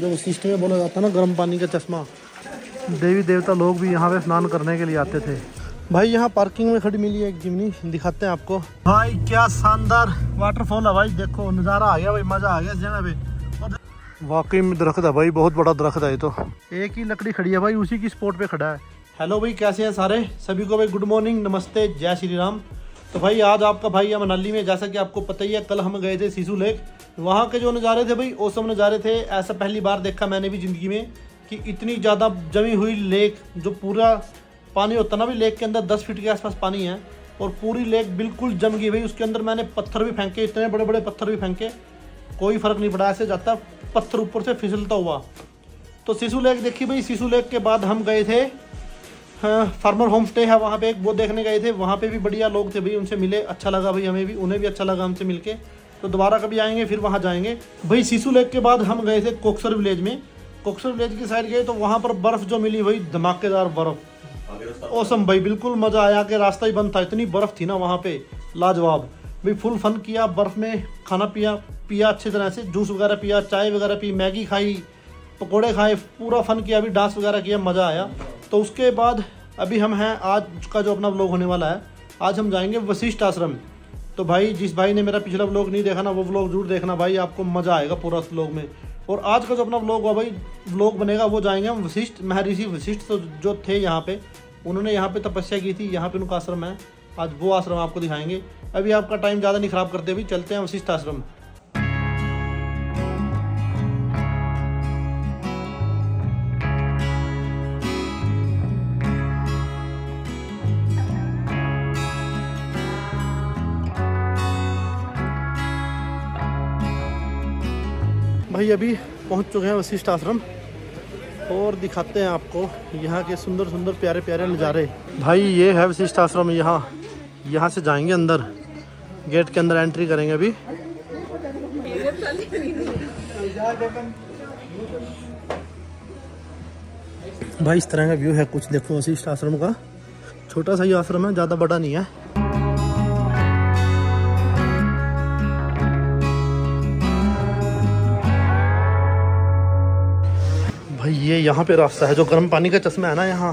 जो वशिष्ठ में बोला जाता है ना गर्म पानी का चश्मा, देवी देवता लोग भी यहाँ पे स्नान करने के लिए आते थे। भाई यहाँ पार्किंग में खड़ी मिली है एक जिमनी, दिखाते हैं आपको। भाई क्या शानदार वाटरफॉल है भाई, देखो नज़ारा आ गया भाई, मजा आ गया इस जगह पे। वाकई में दरख्त है भाई, बहुत बड़ा दरख्त है। तो एक ही लकड़ी खड़ी है भाई, उसी की स्पॉट पे खड़ा है। हेलो भाई, कैसे हैं सारे, सभी को भाई गुड मॉर्निंग, नमस्ते, जय श्री राम। तो भाई आज आपका भाई है मनाली में। जैसा कि आपको पता ही है, कल हम गए थे सिसु लेक, वहाँ के जो नज़ारे थे भाई औसम नज़ारे थे। ऐसा पहली बार देखा मैंने भी ज़िंदगी में कि इतनी ज़्यादा जमी हुई लेक, जो पूरा पानी होता ना भाई लेक के अंदर 10 फीट के आसपास पानी है और पूरी लेक बिल्कुल जम गई भाई। उसके अंदर मैंने पत्थर भी फेंके, इतने बड़े बड़े पत्थर भी फेंके, कोई फ़र्क नहीं पड़ा, ऐसे जाता पत्थर ऊपर से फिसलता हुआ। तो सिसु लेक देखी भाई। सिसु लेक के बाद हम गए थे फार्मर होम स्टे है वहाँ पे एक, वो देखने गए थे। वहाँ पे भी बढ़िया लोग थे भाई, उनसे मिले, अच्छा लगा भाई हमें भी, उन्हें भी अच्छा लगा हमसे मिलके। तो दोबारा कभी आएंगे, फिर वहाँ जाएंगे भाई। सिसु लेक के बाद हम गए थे कोक्सर विलेज में। कोक्सर विलेज की साइड गए तो वहाँ पर बर्फ़ जो मिली भाई, धमाकेदार बर्फ़, औसम भाई, बिल्कुल मज़ा आया कि रास्ता ही बंद था, इतनी बर्फ़ थी ना वहाँ पर, लाजवाब भाई। फुल फन किया बर्फ़ में, खाना पिया अच्छी तरह से, जूस वगैरह पिया, चाय वगैरह पी, मैगी खाई, पकौड़े खाए, पूरा फन किया भी, डांस वगैरह किया, मज़ा आया। तो उसके बाद अभी हम हैं, आज का जो अपना व्लॉग होने वाला है, आज हम जाएंगे वशिष्ठ आश्रम। तो भाई जिस भाई ने मेरा पिछला व्लॉग नहीं देखा ना, वो व्लॉग जरूर देखना भाई, आपको मज़ा आएगा पूरा उस व्लॉग में। और आज का जो अपना व्लॉग हुआ भाई, व्लॉग बनेगा, वो जाएंगे हम वशिष्ठ, महर्षि वशिष्ठ जो थे यहाँ पे, उन्होंने यहाँ पे तपस्या की थी, यहाँ पे उनका आश्रम है, आज वो आश्रम आपको दिखाएंगे। अभी आपका टाइम ज़्यादा नहीं ख़राब करते भाई, चलते हैं वशिष्ठ आश्रम। भाई अभी पहुंच चुके हैं वशिष्ठ आश्रम और दिखाते हैं आपको यहाँ के सुंदर सुंदर प्यारे प्यारे नज़ारे। भाई ये है वशिष्ठ आश्रम, यहाँ से जाएंगे अंदर, गेट के अंदर एंट्री करेंगे अभी। भाई इस तरह का व्यू है कुछ, देखो वशिष्ठ आश्रम का, छोटा सा ही आश्रम है, ज़्यादा बड़ा नहीं है। भाई ये यहाँ पे रास्ता है, जो गर्म पानी का चश्मा है ना यहाँ,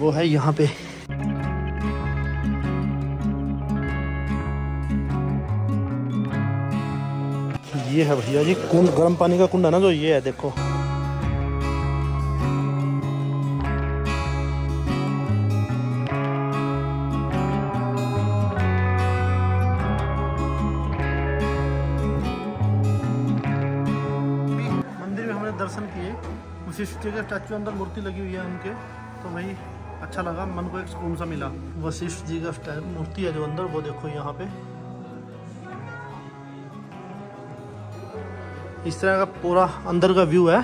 वो है यहाँ पे। ये है भैया जी कुंड, गर्म पानी का कुंड है ना जो, ये है देखो। मंदिर में हमने दर्शन किए, वशिष्ठ के स्टैचू अंदर मूर्ति लगी हुई है उनके, तो वही अच्छा लगा, मन को एक सुकून सा मिला। वशिष्ठ जी का मूर्ति है जो अंदर, वो देखो यहाँ पे इस तरह का पूरा अंदर का व्यू है।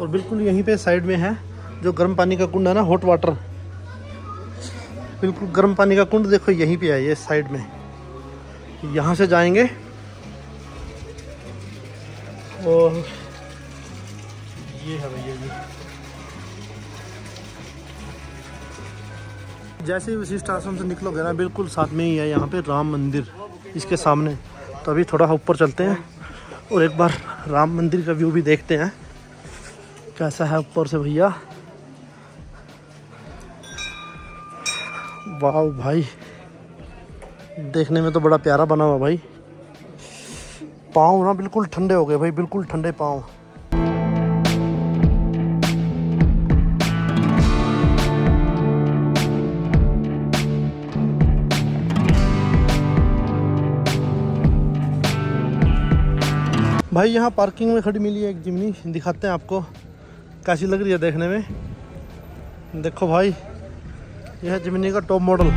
और बिल्कुल यहीं पे साइड में है जो गर्म पानी का कुंड है ना, हॉट वाटर, बिल्कुल गर्म पानी का कुंड देखो यहीं पे है, ये साइड में। यहाँ से जाएंगे और ये है भैया जी। जैसे ही वशिष्ठ आश्रम से निकलोगे ना, बिल्कुल साथ में ही है यहाँ पे राम मंदिर, इसके सामने। तो अभी थोड़ा ऊपर चलते हैं और एक बार राम मंदिर का व्यू भी देखते हैं कैसा है ऊपर से। भैया वाह भाई, देखने में तो बड़ा प्यारा बना हुआ भाई। पाँव ना बिल्कुल ठंडे हो गए भाई, बिल्कुल ठंडे पाँव। भाई यहाँ पार्किंग में खड़ी मिली है एक जिमनी, दिखाते हैं आपको कैसी लग रही है देखने में। देखो भाई यह जिमनी का टॉप मॉडल।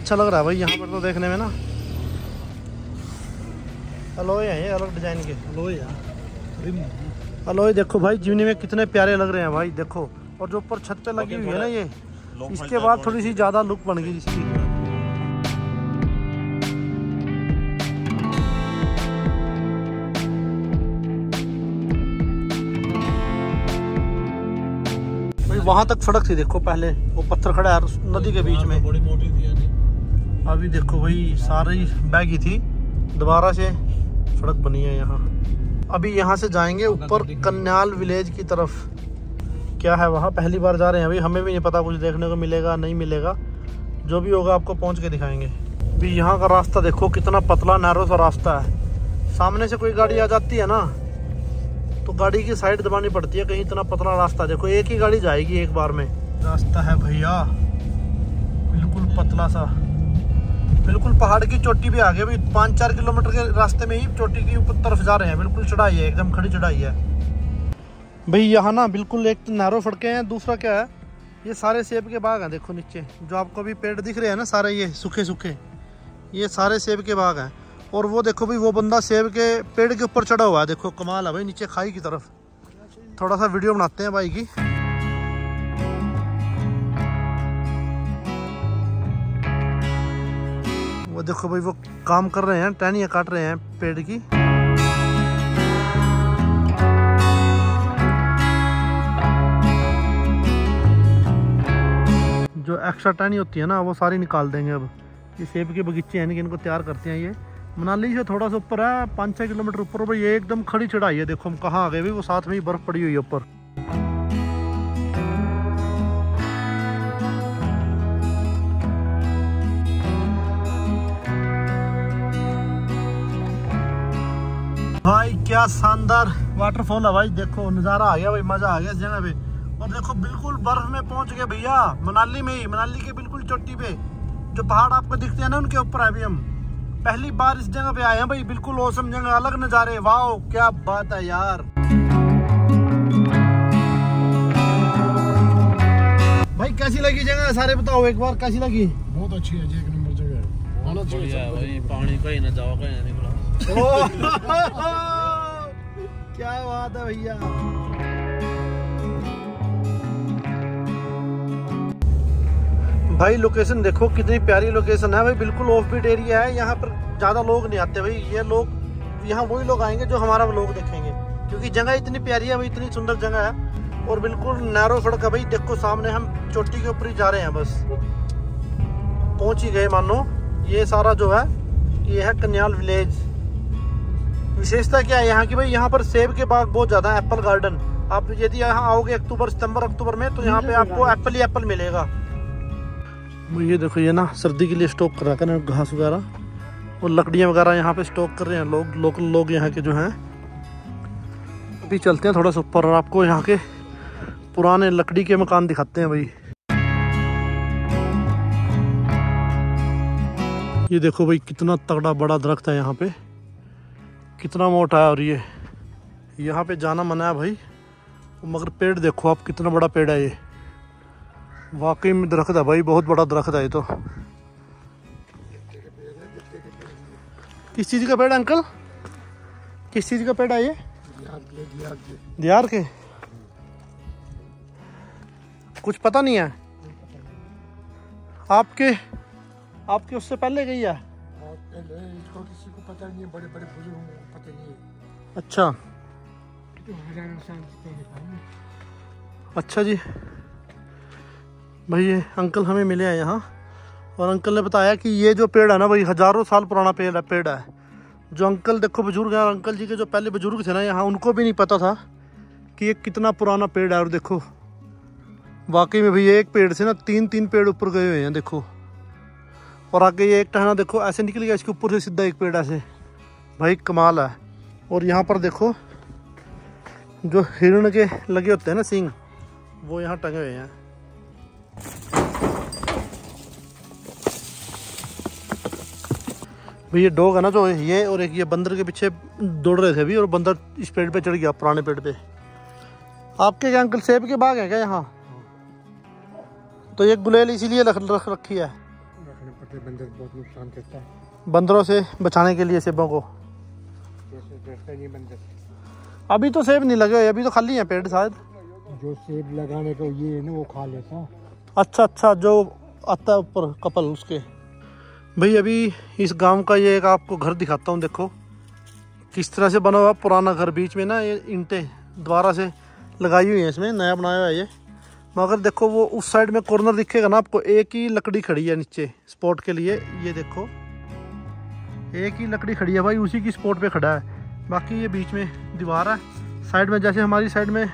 अच्छा लग रहा है भाई यहाँ पर तो देखने में ना, अलॉय है ये, अलग डिजाइन के अलॉय है, अलॉय। देखो भाई जिमनी में कितने प्यारे लग रहे हैं भाई, देखो। और जो ऊपर छत पे लगी हुई है ना ये, इसके बाद थोड़ी सी ज़्यादा लुक बन गई इसकी। वहाँ तक सड़क थी, देखो पहले वो पत्थर खड़ा है नदी के बीच में, बड़ी मोटी थी यानी। अभी देखो भाई सारी बैगी थी, दोबारा से सड़क बनी है यहाँ। अभी यहाँ से जाएंगे ऊपर कन्याल विलेज की तरफ। क्या है वहाँ, पहली बार जा रहे हैं अभी, हमें भी नहीं पता कुछ देखने को मिलेगा नहीं मिलेगा, जो भी होगा आपको पहुँच के दिखाएंगे। अभी यहाँ का रास्ता देखो कितना पतला नैरो सा रास्ता है, सामने से कोई गाड़ी आ जाती है ना तो गाड़ी की साइड दबानी पड़ती है, कहीं इतना पतला रास्ता देखो एक ही गाड़ी जाएगी एक बार में। रास्ता है भैया बिल्कुल पतला सा, बिल्कुल पहाड़ की चोटी भी आ गई भाई, 5-4 किलोमीटर के रास्ते में ही चोटी की ऊपर तरफ जा रहे हैं। बिल्कुल चढ़ाई है, एकदम खड़ी चढ़ाई है भाई यहाँ ना। बिल्कुल एक तो नैरो सड़कें हैं, दूसरा क्या है ये सारे सेब के बाग हैं देखो नीचे, जो आपको अभी पेड़ दिख रहे हैं ना सारे ये सूखे सूखे, ये सारे सेब के बाग हैं। और वो देखो भाई वो बंदा सेब के पेड़ के ऊपर चढ़ा हुआ है, देखो कमाल है भाई। नीचे खाई की तरफ थोड़ा सा वीडियो बनाते हैं भाई की। वो देखो भाई वो काम कर रहे हैं, टहनियाँ काट रहे हैं पेड़ की। जो एक्स्ट्रा टहनी होती है ना वो सारी निकाल देंगे। अब ये सेब के बगीचे हैं इनको तैयार करते हैं। ये मनाली से थोड़ा सा ऊपर है, 5-6 किलोमीटर ऊपर पर ये एकदम खड़ी चढ़ाई है। देखो हम कहाँ आ गए भी, वो साथ में ही बर्फ़ पड़ी हुई है ऊपर। भाई क्या शानदार वाटरफॉल है भाई, देखो नज़ारा आ गया भाई, मज़ा आ गया इस जगह पे। और देखो बिल्कुल बर्फ़ में पहुँच गए भैया मनाली में ही, मनाली के बिल्कुल चोटी पे जो पहाड़ आपको दिखते हैं ना उनके ऊपर है अभी हम। पहली बार इस जगह पे आए हैं भाई, बिल्कुल औसम जगह, अलग नज़ारे, वाह क्या बात है यार। भाई कैसी लगी जगह सारे बताओ एक बार, कैसी लगी? बहुत अच्छी है जी, एक नंबर जगह है, बहुत बढ़िया है भाई। पानी का ही ना जाओ का निकला, क्या बात है भैया। भाई लोकेशन देखो कितनी प्यारी लोकेशन है भाई, बिल्कुल ऑफ बीट एरिया है, यहाँ पर ज़्यादा लोग नहीं आते भाई। ये लोग यहाँ वही लोग आएंगे जो हमारा लोग देखेंगे, क्योंकि जगह इतनी प्यारी है भाई, इतनी सुंदर जगह है। और बिल्कुल नैरो सड़क है भाई, देखो सामने हम चोटी के ऊपर ही जा रहे हैं, बस पहुँच ही गए मानो। ये सारा जो है ये है कन्याल विलेज। विशेषता क्या है यहाँ की भाई, यहाँ पर सेब के बाग बहुत ज़्यादा है, एप्पल गार्डन। आप यदि यहाँ आओगे अक्टूबर सितम्बर अक्टूबर में तो यहाँ पर आपको एप्पल ही एप्पल मिलेगा। ये देखो ये ना सर्दी के लिए स्टॉक कर रहा है घास वगैरह और लकड़ियाँ वगैरह, यहाँ पे स्टॉक कर रहे हैं लोग, लोकल लोग यहाँ के जो हैं। अभी चलते हैं थोड़ा सा ऊपर और आपको यहाँ के पुराने लकड़ी के मकान दिखाते हैं भाई। ये देखो भाई कितना तगड़ा बड़ा दरख्त है यहाँ पे, कितना मोटा है। और ये यहाँ पे जाना मना है भाई, मगर पेड़ देखो आप कितना बड़ा पेड़ है ये, वाकई में दरख्त है भाई, बहुत बड़ा दरख्त है ये। तो किस चीज़ का पेड़ है अंकल, किस चीज़ का पेड़ है ये? दियार के कुछ पता नहीं है आपके, आपके उससे पहले गई है इसको किसी को पता नहीं है, बड़े बड़े बुजुर्गों को पता नहीं है। अच्छा अच्छा जी। भाई ये अंकल हमें मिले हैं यहाँ और अंकल ने बताया कि ये जो पेड़ है ना भाई हज़ारों साल पुराना पेड़ है। जो अंकल देखो बुजुर्ग हैं, अंकल जी के जो पहले बुजुर्ग थे ना यहाँ, उनको भी नहीं पता था कि ये कितना पुराना पेड़ है। और देखो वाकई में भाई एक पेड़ से ना तीन पेड़ ऊपर गए हुए हैं देखो। और आगे ये एक टहना देखो ऐसे निकल गया इसके ऊपर से सीधा एक पेड़ ऐसे, भाई कमाल है। और यहाँ पर देखो जो हिरण के लगे होते हैं ना सींग, वो यहाँ टंगे हुए हैं। भाई ये डॉग है ना जो, ये और एक ये बंदर के पीछे दौड़ रहे थे अभी, और बंदर इस पेड़ पे चढ़ गया, पुराने पेड़ पे। आपके क्या अंकल सेब के बाग है क्या यहाँ? तो ये गुलेल इसीलिए रख रखी है, बंदर बहुत नुकसान करता है, बंदरों से बचाने के लिए सेबों को। अभी तो सेब नहीं लगे हुए, अभी तो खाली है पेड़, शायद जो सेब लगाने का ये ना वो खा लेता। अच्छा, जो आता है ऊपर कपल उसके। भाई अभी इस गांव का ये एक आपको घर दिखाता हूँ, देखो किस तरह से बना हुआ पुराना घर। बीच में ना ये ईंटें दोबारा से लगाई हुई हैं, इसमें नया बनाया हुआ है ये। मगर देखो वो उस साइड में कॉर्नर दिखेगा ना आपको, एक ही लकड़ी खड़ी है नीचे स्पॉट के लिए। ये देखो एक ही लकड़ी खड़ी है भाई, उसी की स्पॉट पे खड़ा है। बाकी ये बीच में दीवार है, साइड में जैसे हमारी साइड में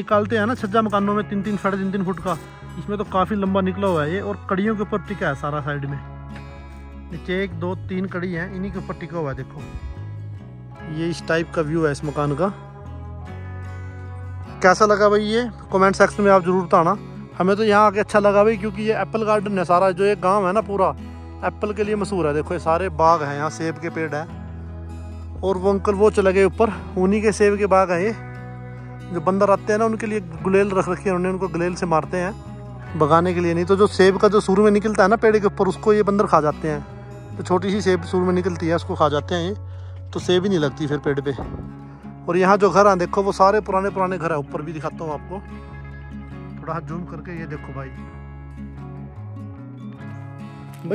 निकालते हैं ना छज्जा मकानों में 3-3, साढ़े 3-3 फुट का, इसमें तो काफ़ी लंबा निकला हुआ है ये, और कड़ियों के ऊपर टिका है सारा साइड में। नीचे 1, 2, 3 कड़ी हैं, इन्हीं के ऊपर टिका हुआ है। देखो ये इस टाइप का व्यू है इस मकान का। कैसा लगा भाई ये कमेंट सेक्शन में आप ज़रूर बताना। हमें तो यहाँ आके अच्छा लगा भाई, क्योंकि ये एप्पल गार्डन है सारा, जो ये गांव है ना पूरा एप्पल के लिए मशहूर है। देखो ये सारे बाग हैं यहाँ, सेब के पेड़ हैं, और वो अंकल वो चले गए ऊपर, उन्हीं के सेब के बाग हैं ये। जो बंदर आते हैं ना उनके लिए गुलेल रख रखी है उन्होंने, उनको गुलेल से मारते हैं भगाने के लिए। नहीं तो जो सेब का जो सूर में निकलता है ना पेड़ के ऊपर, उसको ये बंदर खा जाते हैं। तो छोटी सी सेब सूर में निकलती है, उसको खा जाते हैं ये, तो सेब ही नहीं लगती फिर पेड़ पर। और यहाँ जो घर हैं देखो वो सारे पुराने घर हैं। ऊपर भी दिखाता हूँ आपको थोड़ा जूम करके। ये देखो भाई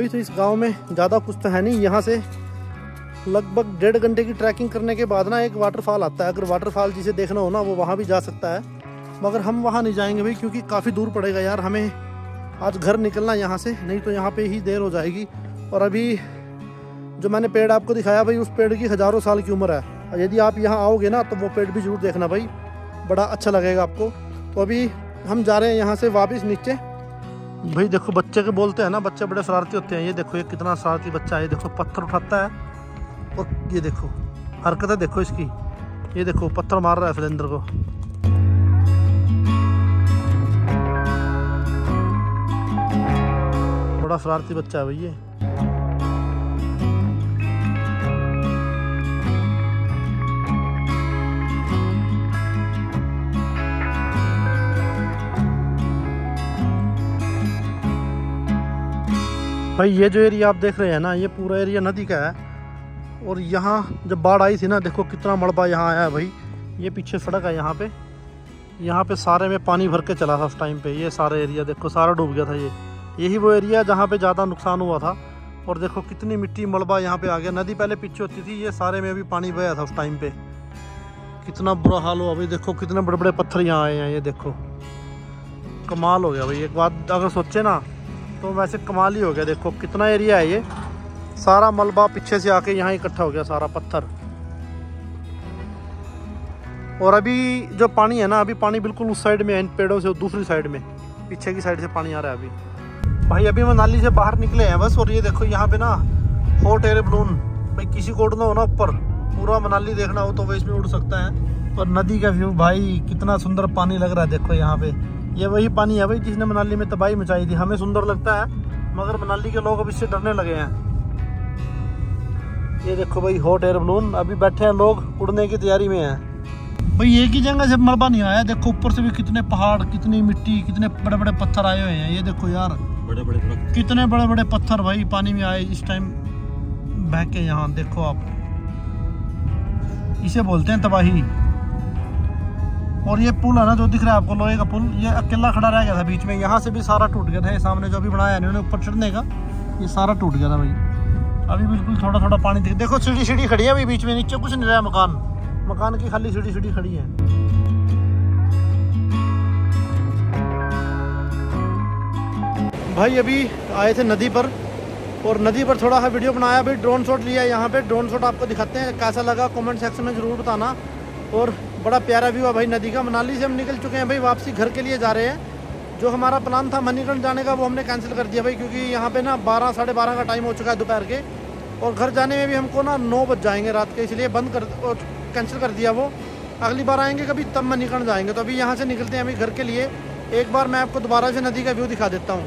तो इस गांव में ज़्यादा कुछ तो है नहीं। यहाँ से लगभग 1.5 घंटे की ट्रैकिंग करने के बाद ना एक वाटरफॉल आता है। अगर वाटरफॉल जिसे देखना हो ना वो वहाँ भी जा सकता है, मगर हम वहाँ नहीं जाएंगे भाई, क्योंकि काफ़ी दूर पड़ेगा यार हमें आज घर निकलना यहाँ से, नहीं तो यहाँ पर ही देर हो जाएगी। और अभी जो मैंने पेड़ आपको दिखाया भाई, उस पेड़ की हज़ारों साल की उम्र है। और यदि आप यहाँ आओगे ना तो वो पेड़ भी ज़रूर देखना भाई, बड़ा अच्छा लगेगा आपको। तो अभी हम जा रहे हैं यहाँ से वापस नीचे। भाई देखो बच्चे के बोलते हैं ना, बच्चे बड़े शरारती होते हैं। ये देखो ये कितना शरारती बच्चा है, ये देखो पत्थर उठाता है, और ये देखो हरकतें देखो इसकी, ये देखो पत्थर मार रहा है फिलेंद्र को। बड़ा शरारती बच्चा है भाई ये। भाई ये जो एरिया आप देख रहे हैं ना, ये पूरा एरिया नदी का है। और यहाँ जब बाढ़ आई थी ना देखो कितना मलबा यहाँ आया है भाई। ये पीछे सड़क है, यहाँ पे सारे में पानी भर के चला था उस टाइम पे। ये सारा एरिया देखो सारा डूब गया था ये। यही वो एरिया जहाँ पे ज़्यादा नुकसान हुआ था। और देखो कितनी मिट्टी मलबा यहाँ पे आ गया। नदी पहले पीछे होती थी, ये सारे में भी पानी बह था उस टाइम पर। कितना बुरा हाल हुआ भाई, देखो कितने बड़े बड़े पत्थर यहाँ आए हैं। ये देखो कमाल हो गया भाई। एक बात अगर सोचे ना तो वैसे कमाल ही हो गया। देखो कितना एरिया है ये, सारा मलबा पीछे से आके यहाँ इकट्ठा हो गया सारा पत्थर। और अभी जो पानी है ना, अभी पानी बिल्कुल उस साइड में है इन पेड़ों से, दूसरी साइड में पीछे की साइड से पानी आ रहा है अभी। भाई अभी मनाली से बाहर निकले हैं बस। और ये देखो यहाँ पे ना हॉट एयर बलून, भाई किसी को उड़ना हो ना ऊपर पूरा मनाली देखना हो तो वो इसमें उड़ सकता है। और नदी का व्यू भाई कितना सुंदर पानी लग रहा है। देखो यहाँ पे ये वही पानी है भाई जिसने मनाली में तबाही मचाई थी। हमें सुंदर लगता है मगर मनाली के लोग अब इससे डरने लगे हैं। ये देखो भाई हॉट एयर बलून, अभी बैठे हैं लोग उड़ने की तैयारी में हैं। भाई एक ही जगह से मलबा नहीं आया, देखो ऊपर से भी कितने पहाड़, कितनी मिट्टी, कितने बड़े बड़े पत्थर आए हुए हैं। ये देखो यार बड़े कितने बड़े बड़े पत्थर भाई पानी में आए इस टाइम बह के। यहाँ देखो आप, इसे बोलते हैं तबाही। और ये पुल है ना जो दिख रहा है आपको, लोहे का पुल, ये अकेला खड़ा रह गया था बीच में। यहाँ से भी सारा टूट गया था। ये सामने जो भी बनाया इन्होंने ऊपर चढ़ने का, ये सारा टूट गया था भाई। अभी बिल्कुल थोड़ा थोड़ा पानी दिख, देखो सीढ़ी खड़ी है अभी बीच में, नीचे कुछ नहीं रहा मकान की खाली सीढ़ी खड़ी है। भाई अभी आए थे नदी पर, और नदी पर थोड़ा सा वीडियो बनाया भाई, ड्रोन शॉट लिया यहाँ पे। ड्रोन शॉट आपको दिखाते हैं कैसा लगा, कॉमेंट सेक्शन में ज़रूर बताना। और बड़ा प्यारा व्यू है भाई नदी का। मनाली से हम निकल चुके हैं भाई, वापसी घर के लिए जा रहे हैं। जो हमारा प्लान था मणिकर्ण जाने का वो हमने कैंसिल कर दिया भाई, क्योंकि यहाँ पे ना 12, साढ़े 12 का टाइम हो चुका है दोपहर के, और घर जाने में भी हमको ना 9 बज जाएंगे रात के, इसलिए बंद कर कैंसिल कर दिया वो। अगली बार आएंगे कभी तब मणिकर्ण जाएंगे। तो अभी यहाँ से निकलते हैं अभी घर के लिए। एक बार मैं आपको दोबारा से नदी का व्यू दिखा देता हूँ।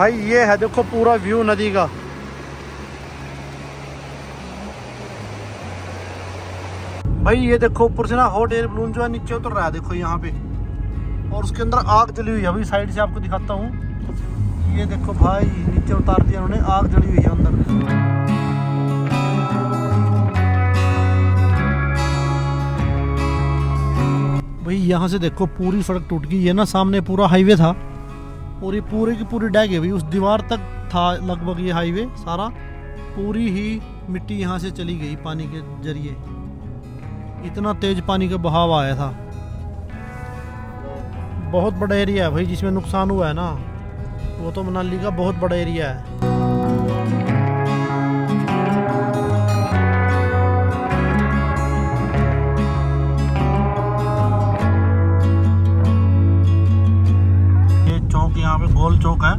भाई ये है देखो पूरा व्यू नदी का। भाई ये देखो ऊपर से ना हॉट एयर बलून जो है नीचे उतर रहा है देखो यहाँ पे, और उसके अंदर आग जली हुई है। अभी साइड से आपको दिखाता हूँ, ये देखो भाई नीचे उतार दिया उन्होंने, आग जली हुई है अंदर। भाई यहाँ से देखो पूरी सड़क टूट गई है ना, सामने पूरा हाईवे था और ये पूरे की पूरी डैग है भाई, उस दीवार तक था लगभग ये हाईवे सारा, पूरी ही मिट्टी यहाँ से चली गई पानी के जरिए, इतना तेज पानी का बहाव आया था। बहुत बड़ा एरिया है भाई जिसमें नुकसान हुआ है ना, वो तो मनाली का बहुत बड़ा एरिया है। ये चौक यहाँ पे गोल चौक है,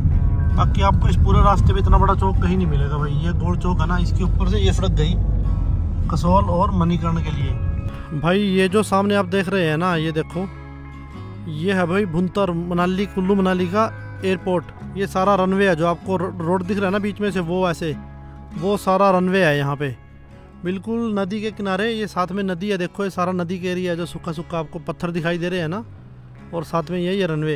बाकी आपको इस पूरे रास्ते पे इतना बड़ा चौक कहीं नहीं मिलेगा भाई। ये गोल चौक है ना, इसके ऊपर से ये सड़क गई कसौल और मणिकर्ण के लिए। भाई ये जो सामने आप देख रहे हैं ना, ये देखो ये है भाई भुंतर मनाली, कुल्लू मनाली का एयरपोर्ट। ये सारा रनवे है, जो आपको रोड दिख रहा है ना बीच में से, वो ऐसे वो सारा रनवे है यहाँ पे, बिल्कुल नदी के किनारे। ये साथ में नदी है, देखो ये सारा नदी के एरिया है, जो सूखा सूखा आपको पत्थर दिखाई दे रहे हैं ना, और साथ में ये रनवे,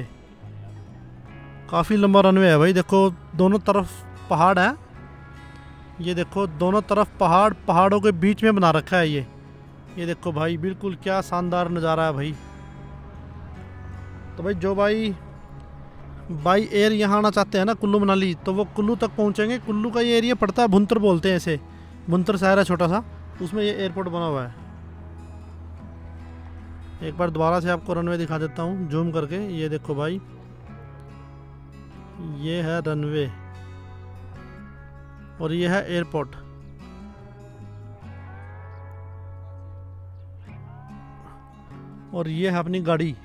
काफ़ी लंबा रनवे है भाई। देखो दोनों तरफ पहाड़ है, ये देखो दोनों तरफ पहाड़, पहाड़ों के बीच में बना रखा है ये देखो भाई, बिल्कुल क्या शानदार नज़ारा है भाई। तो भाई जो भाई बाई एयर यहाँ आना चाहते हैं ना कुल्लू मनाली, तो वो कुल्लू तक पहुँचेंगे। कुल्लू का ये एरिया पड़ता है, भुंतर बोलते हैं इसे, भुंतर शहर है छोटा सा, उसमें ये एयरपोर्ट बना हुआ है। एक बार दोबारा से आपको रनवे दिखा देता हूँ जूम करके। ये देखो भाई ये है रनवे और ये है एयरपोर्ट। और ये है अपनी गाड़ी,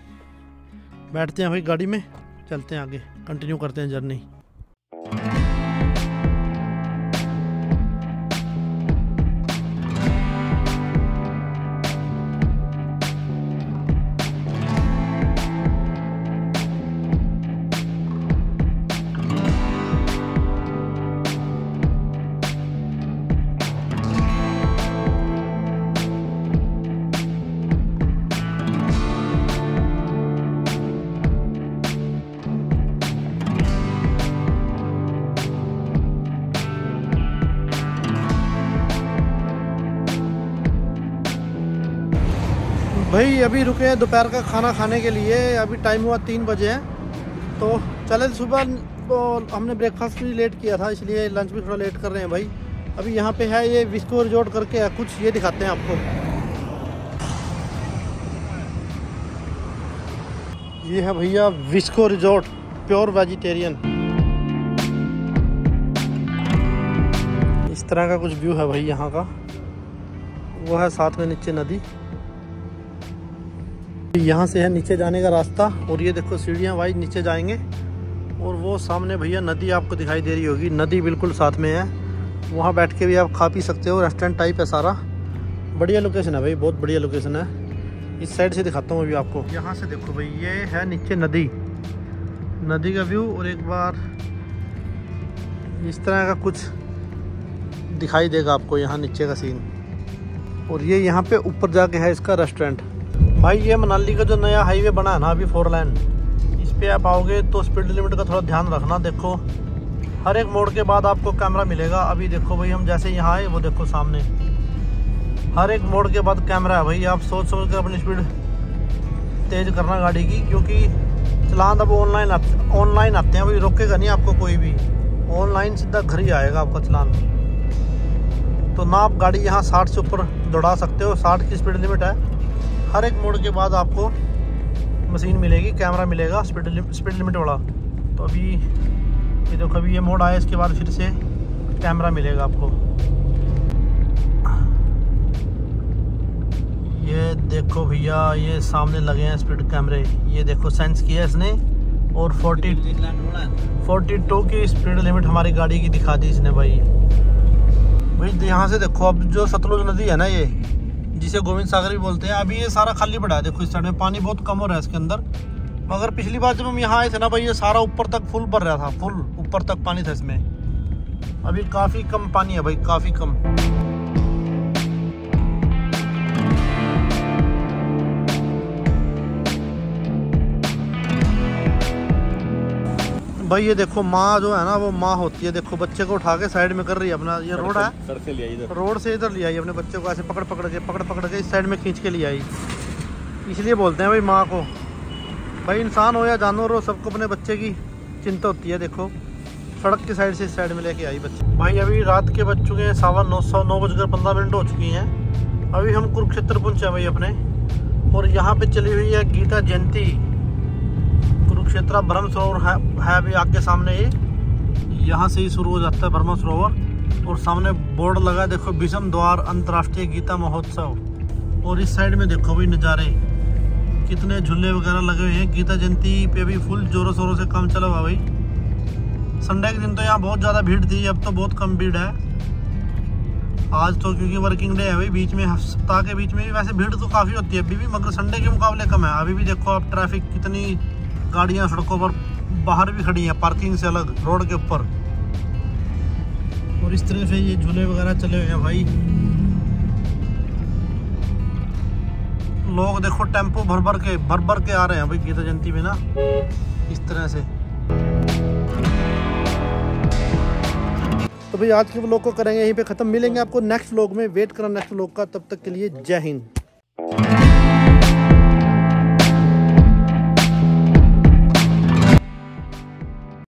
बैठते हैं भाई गाड़ी में, चलते हैं आगे, कंटिन्यू करते हैं जर्नी। भाई अभी रुके हैं दोपहर का खाना खाने के लिए, अभी टाइम हुआ 3 बजे हैं। तो चले सुबह तो हमने ब्रेकफास्ट भी लेट किया था, इसलिए लंच भी थोड़ा लेट कर रहे हैं भाई। अभी यहाँ पे है ये विस्को रिजॉर्ट करके है कुछ, ये दिखाते हैं आपको। ये है भैया विस्को रिजॉर्ट, प्योर वेजिटेरियन, इस तरह का कुछ व्यू है भाई यहाँ का। वो है साथ में नीचे नदी, यहाँ से है नीचे जाने का रास्ता, और ये देखो सीढ़ियाँ भाई, नीचे जाएंगे और वो सामने भैया नदी आपको दिखाई दे रही होगी, नदी बिल्कुल साथ में है। वहाँ बैठ के भी आप खा पी सकते हो, रेस्टोरेंट टाइप है सारा, बढ़िया लोकेशन है भाई, बहुत बढ़िया लोकेशन है। इस साइड से दिखाता हूँ अभी आपको, यहाँ से देखो भाई ये है नीचे नदी, नदी का व्यू, और एक बार इस तरह का कुछ दिखाई देगा आपको यहाँ नीचे का सीन। और ये यहाँ पर ऊपर जाके है इसका रेस्टोरेंट। भाई ये मनाली का जो नया हाईवे बना है ना अभी 4 लेन, इस पर आप आओगे तो स्पीड लिमिट का थोड़ा ध्यान रखना। देखो हर एक मोड़ के बाद आपको कैमरा मिलेगा। अभी देखो भाई हम जैसे यहाँ आए, वो देखो सामने हर एक मोड़ के बाद कैमरा है भाई। आप सोच कर अपनी स्पीड तेज़ करना गाड़ी की, क्योंकि चलान अब ऑनलाइन आते हैं भाई, रोकेगा नहीं आपको कोई भी, ऑनलाइन सीधा घर ही आएगा आपका चलान। तो ना आप गाड़ी यहाँ 60 से ऊपर दौड़ा सकते हो, 60 की स्पीड लिमिट है। हर एक मोड़ के बाद आपको मशीन मिलेगी, कैमरा मिलेगा स्पीड लिमिट वाला। तो अभी ये देखो अभी ये मोड़ आया, इसके बाद फिर से कैमरा मिलेगा आपको। ये देखो भैया ये सामने लगे हैं स्पीड कैमरे, ये देखो सेंस किया इसने, और 42 की स्पीड लिमिट हमारी गाड़ी की दिखा दी इसने भाई। यहाँ से देखो अब जो सतलुज नदी है ना, ये जिसे गोविंद सागर भी बोलते हैं, अभी ये सारा खाली पड़ा है। देखो इस साइड में पानी बहुत कम हो रहा है इसके अंदर, मगर पिछली बार जब हम यहाँ आए थे ना भाई, ये सारा ऊपर तक फुल भर रहा था, फुल ऊपर तक पानी था इसमें। अभी काफ़ी कम पानी है भाई, काफ़ी कम। भाई ये देखो माँ जो है ना वो माँ होती है, देखो बच्चे को उठा के साइड में कर रही है अपना। ये रोड है, रोड से इधर ले आई अपने बच्चे को, ऐसे पकड़ पकड़ के इस साइड में खींच के ले आई। इसलिए बोलते हैं भाई माँ को, भाई इंसान हो या जानवर हो सबको अपने बच्चे की चिंता होती है। देखो सड़क की साइड से इस साइड में लेके आई बच्चे। भाई अभी रात के बज चुके हैं 9:15 हो चुकी हैं। अभी हम कुरुक्षेत्र पहुँचे हैं भाई अपने, और यहाँ पे चली हुई है गीता जयंती। कुरुक्षेत्र ब्रह्म सरोवर है अभी आपके सामने, ये यहाँ से ही शुरू हो जाता है ब्रह्म सरोवर, और सामने बोर्ड लगा है देखो विशम द्वार अंतर्राष्ट्रीय गीता महोत्सव। और इस साइड में देखो भाई नज़ारे, कितने झूले वगैरह लगे हुए हैं। गीता जयंती पे भी फुल जोरों शोरों से काम चला हुआ भाई। संडे के दिन तो यहाँ बहुत ज़्यादा भीड़ थी, अब तो बहुत कम भीड़ है। आज तो क्योंकि वर्किंग डे है भाई, बीच में सप्ताह के बीच में भी वैसे भीड़ तो काफ़ी होती है अभी भी, मगर संडे के मुकाबले कम है। अभी भी देखो आप ट्रैफिक, कितनी गाड़ियाँ सड़कों पर बाहर भी खड़ी हैं पार्किंग से अलग रोड के ऊपर। और इस तरह से ये झूले वगैरह चले हुए हैं भाई। लोग देखो टेम्पो भर भर के आ रहे हैं भाई गीता जयंती में ना, इस तरह से। तो भाई आज के व्लॉग को करेंगे यहीं पे ख़त्म, मिलेंगे आपको नेक्स्ट व्लॉग में। वेट करना नेक्स्ट व्लॉग का, तब तक के लिए जय हिंद।